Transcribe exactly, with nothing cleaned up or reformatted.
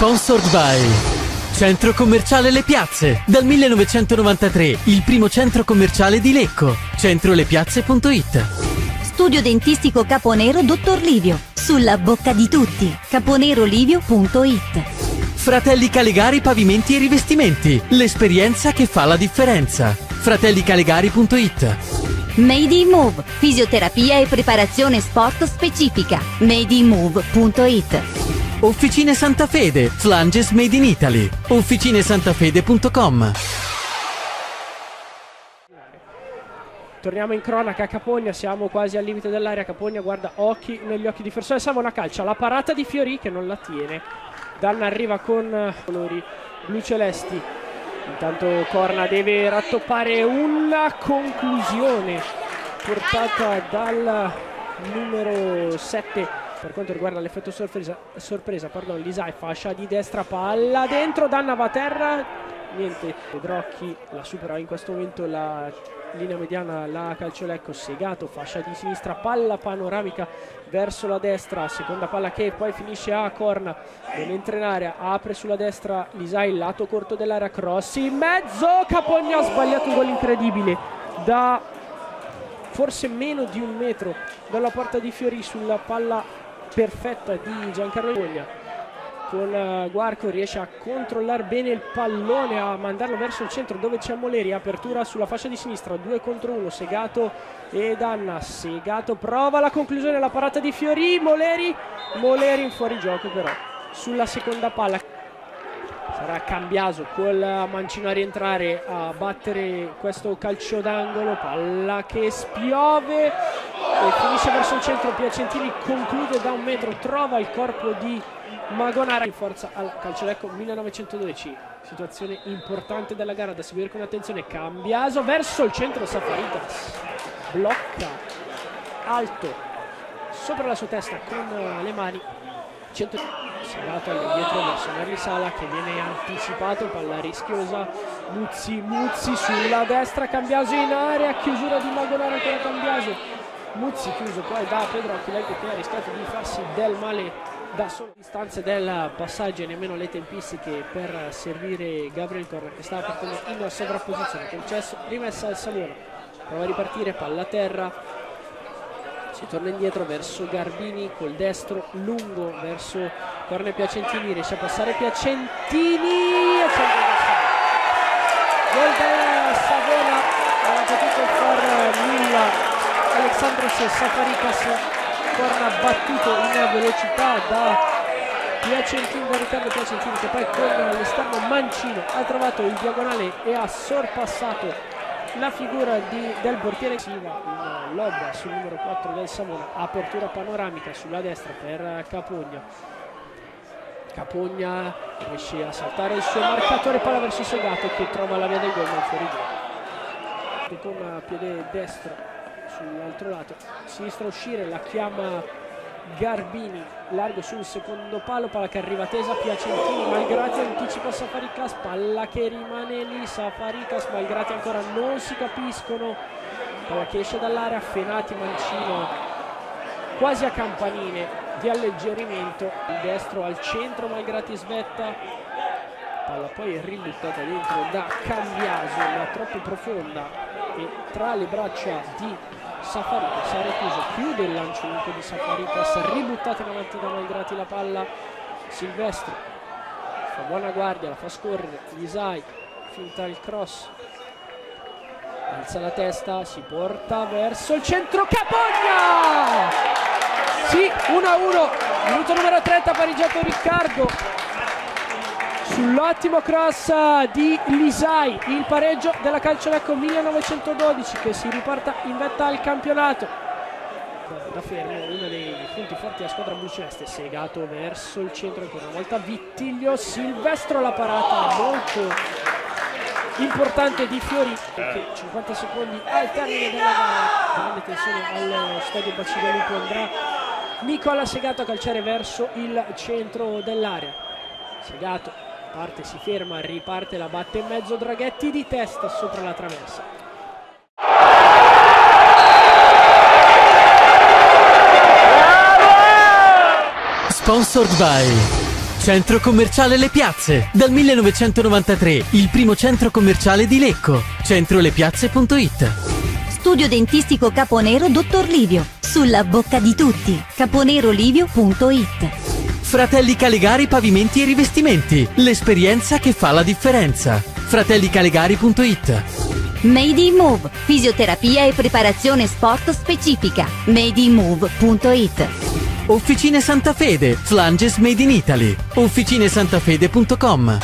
Sponsored by Centro Commerciale Le Piazze. Dal millenovecentonovantatré, il primo centro commerciale di Lecco. Centrolepiazze punto it. Studio Dentistico Caponero Dottor Livio. Sulla bocca di tutti. Caponerolivio punto it. Fratelli Calegari Pavimenti e Rivestimenti. L'esperienza che fa la differenza. Fratelli Calegari punto it. Made in Move. Fisioterapia e preparazione sport specifica. Made in Move punto it. Officine Santa Fede, Flanges Made in Italy, officine santa fede punto com. Torniamo in cronaca a Capogna, siamo quasi al limite dell'area, Capogna guarda occhi negli occhi di Fersone, salva una calcia, la parata di Fiory che non la tiene, D'Anna arriva con colori blu celesti, intanto Corna deve rattoppare una conclusione portata dal numero sette. Per quanto riguarda l'effetto sorpresa, sorpresa pardon, Lisai fascia di destra, palla dentro, D'Anna va a terra, niente, Pedrocchi la supera in questo momento la linea mediana, la Calcio Lecco. Segato fascia di sinistra, palla panoramica verso la destra, seconda palla che poi finisce a Corna, non entra in area, apre sulla destra Lisai, lato corto dell'area, cross in mezzo, Capogna ha sbagliato un gol incredibile da forse meno di un metro dalla porta di Fiory, sulla palla perfetta di Giancarlo Pogna. Con Guarco riesce a controllare bene il pallone, a mandarlo verso il centro dove c'è Moleri, apertura sulla fascia di sinistra, due contro uno, Segato e D'Anna. Segato prova la conclusione, la parata di Fiory, Moleri Moleri in fuorigioco però sulla seconda palla. Sarà Cambiaso col mancino a rientrare a battere questo calcio d'angolo, palla che spiove e finisce verso il centro, Piacentini conclude da un metro, trova il corpo di Magonara in forza al Calcio Lecco millenovecentododici. Situazione importante della gara da seguire con attenzione, Cambiaso verso il centro, Safarikas blocca alto sopra la sua testa con le mani, Segato all'indietro verso Merli Sala che viene anticipato, palla rischiosa, Muzzi, Muzzi sulla destra, Cambiaso in area, chiusura di Magonara ancora Cambiaso, Muzzi chiuso poi da Pedrocchi, lei che ha rischiato di farsi del male da solo, distanze del passaggio e nemmeno le tempistiche per servire Gabriel Corna che stava partendo in sovrapposizione, concesso, rimessa al Saliero, prova a ripartire, palla a terra, si torna indietro verso Garbini col destro lungo verso Corna e Piacentini, riesce a passare Piacentini e c'è il gol della Savona, non ha potuto far nulla Alexandros Safarikas, Corna battuto in velocità da Piacentini, da Riccardo Piacentini che poi con l'esterno mancino ha trovato il diagonale e ha sorpassato la figura di, del portiere Silva, in lob sul numero quattro del Savona, apertura panoramica sulla destra per Capogna. Capogna riesce a saltare il suo marcatore, palla verso Segato che trova la via del gol, non fuori gol. Con piede destro sull'altro lato, sinistra uscire, la chiama Garbini, largo sul secondo palo, palla che arriva tesa, Piacentini, Malgrati anticipa Safarikas, palla che rimane lì, Safarikas, Malgrati ancora non si capiscono, palla che esce dall'area, Fenati mancino quasi a campanine di alleggerimento, il destro al centro, Malgrati svetta, palla poi ributtata dentro da Cambiaso, ma troppo profonda e tra le braccia di Safarikas, ha recluso, chiude il lancio lungo di Safarikas, ributtata in avanti da Malgrati la palla, Silvestro fa buona guardia, la fa scorrere, Lisai finta il cross, alza la testa, si porta verso il centro, Capogna! Sì, uno a uno, minuto numero trenta, pareggiato Riccardo sull'ottimo cross di Lisai, il pareggio della Calcio Lecco millenovecentododici che si riparta in vetta al campionato. Da fermo, uno dei punti forti della squadra bluceleste, Segato verso il centro ancora una volta, Vittiglio, Silvestro, la parata molto importante di Fiory, perché cinquanta secondi al termine della gara, grande tensione allo stadio Bacigalupo di Lupo, andrà Nicola Segato a calciare verso il centro dell'area, Segato parte, si ferma, riparte, la batte in mezzo, Draghetti di testa sopra la traversa. Sponsored by Centro Commerciale Le Piazze. Dal millenovecentonovantatré, il primo centro commerciale di Lecco. centrolepiazze punto it. Studio Dentistico Caponero Dottor Livio. Sulla bocca di tutti. caponerolivio punto it. Fratelli Calegari Pavimenti e Rivestimenti. L'esperienza che fa la differenza. fratelli calegari punto it. Made in Move, fisioterapia e preparazione sport specifica. made in move punto it. Officine Santa Fede, flanges made in Italy. officine santa fede punto com.